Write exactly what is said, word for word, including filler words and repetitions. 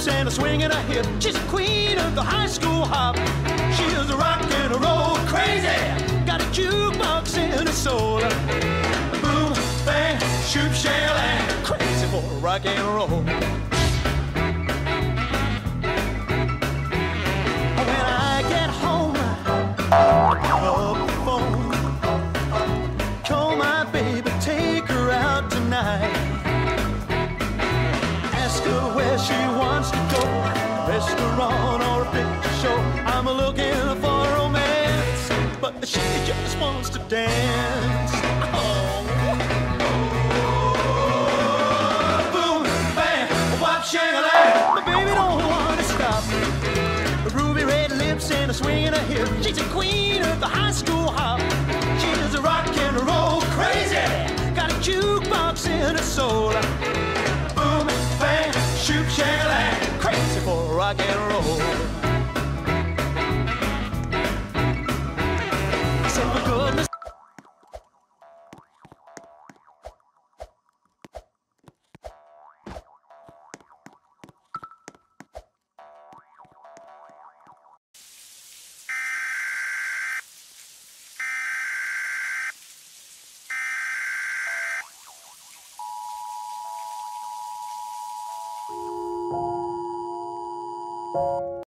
hips and a swing and a hip. She's the queen of the high school hop. She is a rock and a roll crazy. Got a jukebox in her soul. Boom, bang, shoot, shell, and crazy for rock and roll. When I get home, I pick up the phone. Call my baby, take her out tonight. She wants to go, restaurant or a picture show. I'm looking for romance, but she just wants to dance. Oh, oh. Boom, bang, whop, shang-a-lang. My baby don't want to stop. The ruby red lips and a swing in her hip. She's the queen of the high school hop. She is a rock and roll crazy. Got a jukebox in her soul. Shoop, shag-a-lag, crazy for rock and roll. So for goodness. You